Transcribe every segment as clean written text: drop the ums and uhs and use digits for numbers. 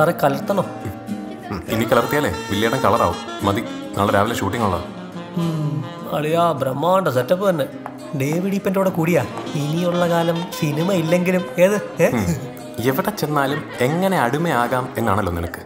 സാറേ കലർത്തണോ? ഇനി കലർത്തിയാലേ വില്ലിയുടെ കളറാവും. മതി, നാളെ രാവിലെ ഷൂട്ടിംഗ് ഉള്ളതാ. അളിയാ ബ്രഹ്മാണ്ട സെറ്റപ്പ് തന്നെ. ഡേവിഡ് ഇപ്പൻ്റെ കൂടെ കൂടിയാ ഇനിയുള്ള കാലം സിനിമ ഇല്ലെങ്കിലും ഏത് എവിടെ ചെന്നാലും എങ്ങനെ അടിമയാകാം എന്നാണല്ലോ നിനക്ക്.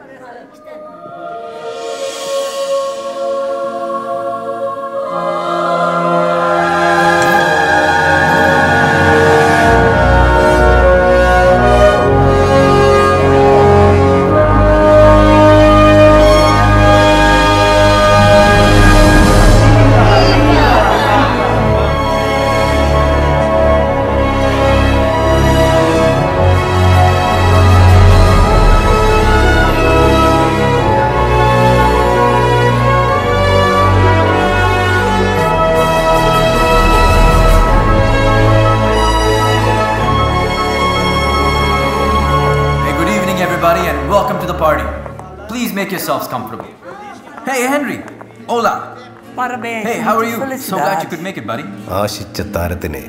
Yourselves comfortable. Hey Henry, hola. Parabéns. Hey, how are you? So glad you could make it, buddy. ആശിച്ച താരത്തിനെ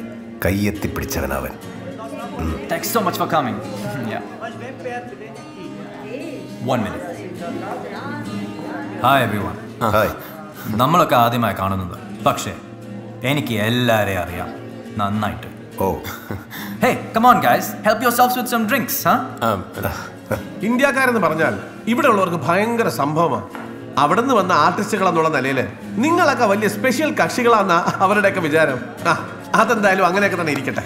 കയ്യെത്തി പിടിച്ചവനാവൻ. Thanks so much for coming. Yeah. One minute. Hi everyone. Hi. നമ്മളൊക്കെ ആദ്യമായി കാണുന്നത്, പക്ഷേ എനിക്ക് എല്ലാരെയും അറിയാം നന്നായിട്ട്. Oh. Hey, come on guys, help yourselves with some drinks, huh? ഇന്ത്യക്കാരെന്ന് പറഞ്ഞാൽ ഇവിടെ ഉള്ളവർക്ക് ഭയങ്കര സംഭവമാണ്. അവിടെ നിന്ന് വന്ന ആർട്ടിസ്റ്റുകളെന്നുള്ള നിലയിൽ നിങ്ങളൊക്കെ വലിയ സ്പെഷ്യൽ കക്ഷികളാണെന്ന അവരുടെയൊക്കെ വിചാരം. അതെന്തായാലും അങ്ങനെയൊക്കെ തന്നെ ഇരിക്കട്ടെ.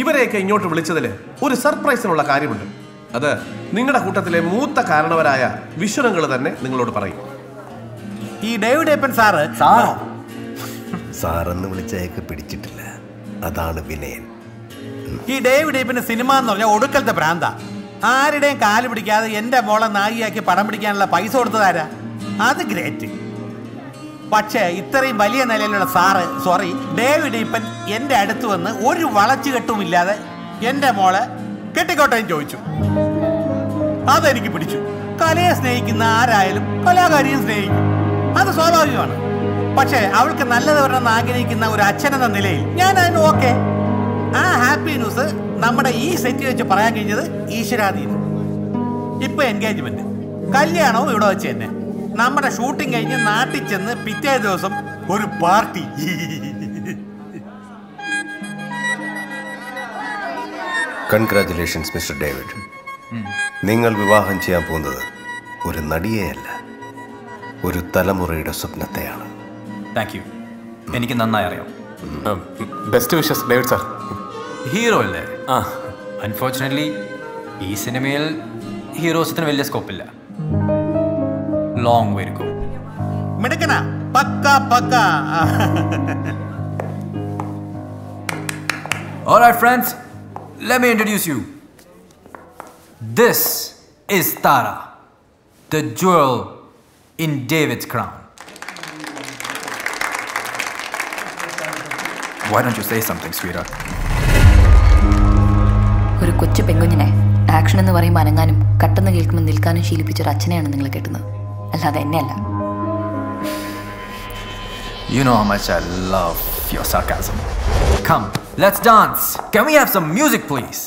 ഇവരെയൊക്കെ ഇങ്ങോട്ട് വിളിച്ചതിൽ ഒരു സർപ്രൈസിനുള്ള കാര്യമുണ്ട്. അത് നിങ്ങളുടെ കൂട്ടത്തിലെ മൂത്ത കാരണവരായ വിശ്വനങ്ങൾ തന്നെ നിങ്ങളോട് പറയും. ഈ ഡേവിഡ് ഏപ്പൻ സാറ് സാറെന്ന് വിളിച്ചയൊക്കെ പിടിച്ചിട്ടില്ല, അതാണ് വിനയൻ. ഈ ഡേവിഡ് ഏപ്പൻ്റെ സിനിമ എന്ന് പറഞ്ഞാൽ ഒടുക്കലത്തെ ഭ്രാന്ത. ആരുടെയും കാല് പിടിക്കാതെ എൻ്റെ മോളെ നായികയാക്കി പടം പിടിക്കാനുള്ള പൈസ കൊടുത്തതാരാ? അത് ഗ്രേറ്റ്. പക്ഷേ ഇത്രയും വലിയ നിലയിലുള്ള സാറ്, സോറി ഡേവിഡ് ഇപ്പൻ, എൻ്റെ അടുത്ത് വന്ന് ഒരു വളച്ചുകെട്ടുമില്ലാതെ എൻ്റെ മോളെ കെട്ടിക്കോട്ടയും ചോദിച്ചു. അതെനിക്ക് പിടിച്ചു. കലയെ സ്നേഹിക്കുന്ന ആരായാലും കലാകാരിയും സ്നേഹിക്കും, അത് സ്വാഭാവികമാണ്. പക്ഷേ അവൾക്ക് നല്ലത് വരണമെന്ന് ആഗ്രഹിക്കുന്ന ഒരു അച്ഛനെന്ന നിലയിൽ ഞാൻ അതിന് ഓക്കെ. ആ ഹാപ്പി ന്യൂസ് നമ്മുടെ ഈ സെറ്റിൽ വെച്ച് പറയാൻ കഴിഞ്ഞത് ഈശ്വരാധീനം. ഇപ്പൊ എൻഗേജ്മെന്റ്, കല്യാണവും ഇവിടെ വെച്ച് തന്നെ. നമ്മുടെ ഷൂട്ടിംഗ് കഴിഞ്ഞ് നാട്ടിൽ ചെന്ന് പിറ്റേ ദിവസം ഒരു പാർട്ടി. Congratulations mister David. നിങ്ങൾ വിവാഹം ചെയ്യാൻ പോകുന്നത് ഒരു നടിയെയല്ല, ഒരു തലമുറയുടെ സ്വപ്നത്തെയാണ്. Thank you. എനിക്ക് നന്നായി അറിയാം. Best wishes David sir. Hero അല്ലേ? ആ, അൺഫോർച്യുനേറ്റ്ലി ഈ സിനിമയിൽ ഹീറോസിന് വലിയ സ്കോപ്പില്ല. ലോങ് വരിക്കും. Alright friends, let me introduce you. This is Tara, the jewel in David's crown. Why don't you say something, sweetheart? ഒരു കൊച്ചു പെങ്കുഞ്ഞിനെ ആക്ഷൻ എന്ന് പറയുമ്പോൾ അനങ്ങാനും കട്ടെന്ന് കേൾക്കുമ്പോൾ നിൽക്കാനും ശീലിപ്പിച്ചൊരു അച്ഛനെയാണ് നിങ്ങൾ കേട്ടുന്നത്, അല്ലാതെ എന്നെയല്ല. You know how much I love your sarcasm. Come, let's dance. Can we have some music, please?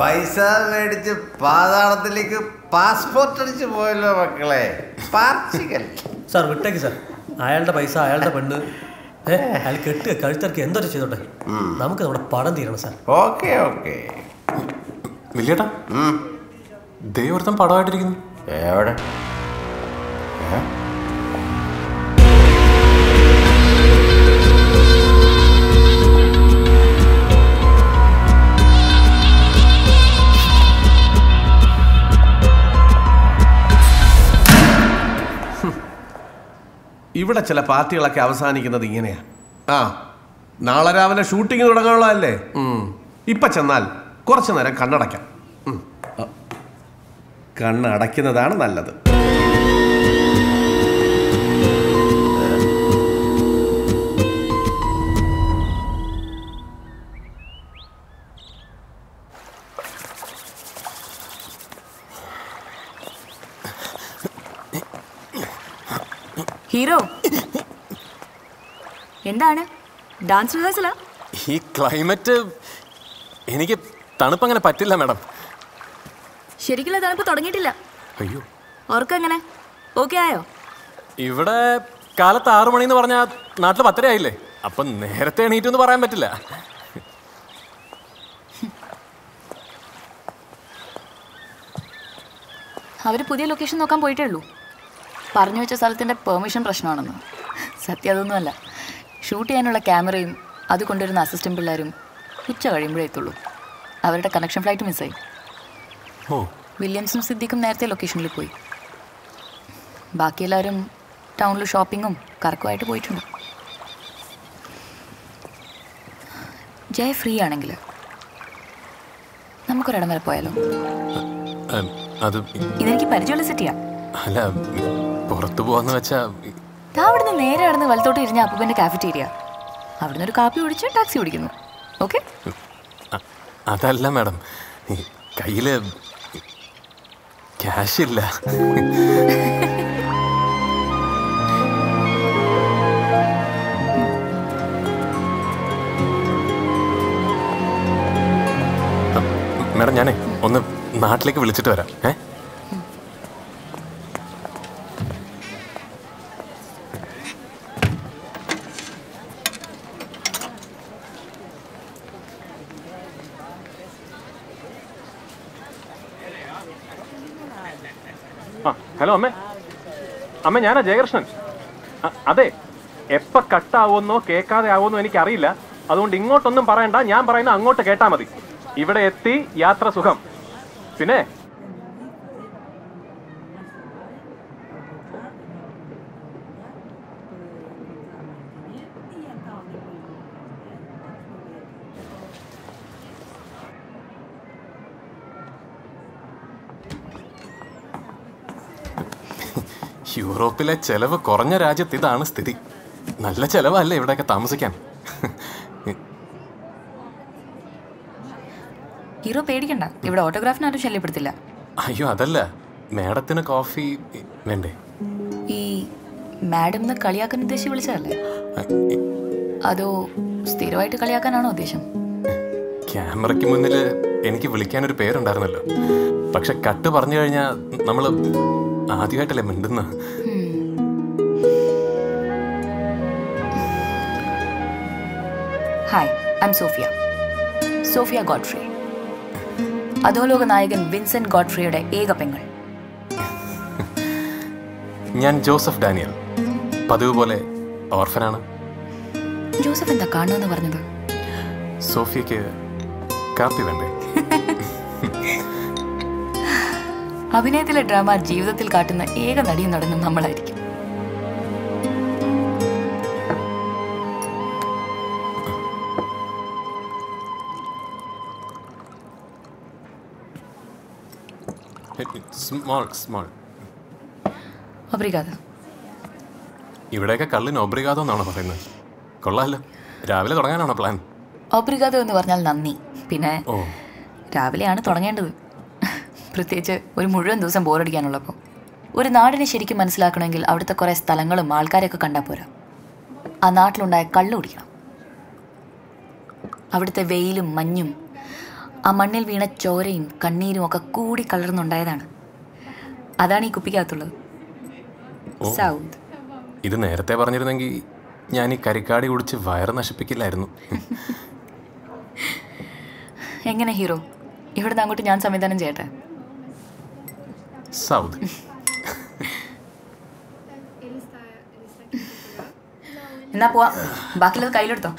Paisa made the Pada the Liku passport to the boil of a clay. Particle. Sir, we take, sir. I'll the Paisa, I'll the Pandu. I'll get a character can do the children. Namka would have pardoned the answer. Okay, okay. Milleta? Hm. They were some Pada drinking. Ever. ഇവിടെ ചില പാർട്ടികളൊക്കെ അവസാനിക്കുന്നത് ഇങ്ങനെയാ ആ നാളെ രാവിലെ shooting തുടങ്ങാനുള്ളതല്ലേ ഇപ്പ ചെന്നാൽ കുറച്ചു നേരം കണ്ണടക്കാം കണ്ണടക്കുന്നതാണ് നല്ലത് Hero, endana dance rehearsal ah? Ee climate enike tanup angane pattilla madam. Sherikkulla tanup thodangitilla. Ayyo. Orka angane. Okay ayo. Ivide kaalathu 6 mani nu parnja naatile 10:30 aayille. Appo nerathe enittu nu parayan pattilla. Avaru pudhiya location nokkan poyittullu. Parnu is a permission prashna. Satya Dunala. Shoot and a camera, other content an assistant pillarim, which are imbratulu. I will a connection flight to Missai. Oh, Williamson Siddikum Nerte location Lipui Bakilarim, town shoppingum, Karkoite Poitun Jay free an angular Namukaradamar Poelo. Other Inaki Parajula Sitia. പുറത്തു പോവാന്ന് വെച്ചാ താവടന്ന് നേരെ നടന്ന് വലത്തോട്ട് ഇരിഞ്ഞ അപ്പൂപ്പന്റെ കാഫറ്റീരിയ. അവിടുന്ന് ഒരു കാപ്പി കുടിച്ച് ടാക്സി ഓടിക്കുന്നു. ഓക്കേ? അതല്ല മാഡം. കയ്യില് ക്യാഷ് ഇല്ല. മാഡം ഞാനേ ഒന്ന് നാട്ടിലേക്ക് വിളിച്ചിട്ട് വരാം. ഏ? Hello, Amma. Amma, Jana Jayakrishnan. Ade, Eppa Katta Avonno, Kekade Avonno, Eniki Ariyilla. Adondu ingottonnum parayanda, Njan parayunna angotte Ketta Mathi. Ivide etti Yatra Sukham. Pinne യൂറോപ്പിലെ ചെലവ് കുറഞ്ഞ രാജ്യത്ത് ഇതാണ് സ്ഥിതി നല്ല ചെലവല്ലേ ഇവിടെയൊക്കെ താമസിക്കാൻ ഹീറോ പേടിക്കണ്ട ഇവിടെ ഓട്ടോഗ്രാഫിനാരും ശല്യപ്പെടുത്തില്ല അയ്യോ അതല്ല മാഡത്തിന് കോഫി വേണ്ടേ ഈ മാഡംനെ കളിയാക്കാൻ ഉദ്ദേശിച്ച് വിളിച്ചതല്ലേ അതോ സ്ഥിരമായിട്ട് കളിയാക്കാനാണോ ഉദ്ദേശം ക്യാമറയ്ക്ക് മുന്നിൽ എനിക്ക് വിളിക്കാനൊരു പേരുണ്ടായിരുന്നല്ലോ പക്ഷെ കട്ട് പറഞ്ഞു കഴിഞ്ഞാൽ നമ്മൾ ആദ്യമായിട്ടല്ലേ മിണ്ടുന്ന hi I am Sophia Sophia Godfrey അധോലോക നായകൻ വിൻസെന്റ് ഗോഡ്ഫ്രിയുടെ ഏക പെങ്ങൾ ഞാൻ ജോസഫ് ഡാനിയൽ പതിവ് പോലെ ഓർഫനാണ് ജോസഫ് എന്താ കാണുമെന്ന് പറഞ്ഞത് സോഫിയക്ക് കാപ്പി വേണ്ടേ അഭിനയത്തിലെ ഡ്രാമ ജീവിതത്തിൽ കാട്ടുന്ന ഏക നടിയും നടനും നമ്മളായിരിക്കും ഇവിടെയൊക്കെ കള്ളിന് ഒബ്രിഗാദോ എന്നാണോ പറയുന്നത് കൊള്ളാമല്ലോ രാവിലെ തുടങ്ങാനാണോ പ്ലാൻ ഒബ്രിഗാദോ എന്ന് പറഞ്ഞാൽ നന്ദി പിന്നെ രാവിലെയാണ് തുടങ്ങേണ്ടത് പ്രത്യേകിച്ച് ഒരു മുഴുവൻ ദിവസം ബോറടിക്കാനുള്ളപ്പോൾ ഒരു നാടിനെ ശരിക്കും മനസ്സിലാക്കണമെങ്കിൽ അവിടുത്തെ കുറേ സ്ഥലങ്ങളും ആൾക്കാരെയൊക്കെ കണ്ടാൽ പോരാ ആ നാട്ടിലുണ്ടായ കള്ള് കുടിക്കണം അവിടുത്തെ വെയിലും മഞ്ഞും ആ മണ്ണിൽ വീണ ചോരയും കണ്ണീരും ഒക്കെ കൂടി കലർന്നുണ്ടായതാണ്. അതാണ് ഈ കുപ്പിക്കകത്തുള്ളത്. സൗത്ത് ഇത് നേരത്തെ പറഞ്ഞിരുന്നെങ്കിൽ ഞാൻ ഈ കരിക്കാടി കുടിച്ച് വയറ് നശിപ്പിക്കില്ലായിരുന്നു. എങ്ങനെ ഹീറോ, ഇവിടുന്ന് അങ്ങോട്ട് ഞാൻ സംവിധാനം ചെയ്യട്ടെ? സൗത്ത് എന്നാ പോവാ, ബാക്കിയുള്ളത് കയ്യിലെടുത്തോ.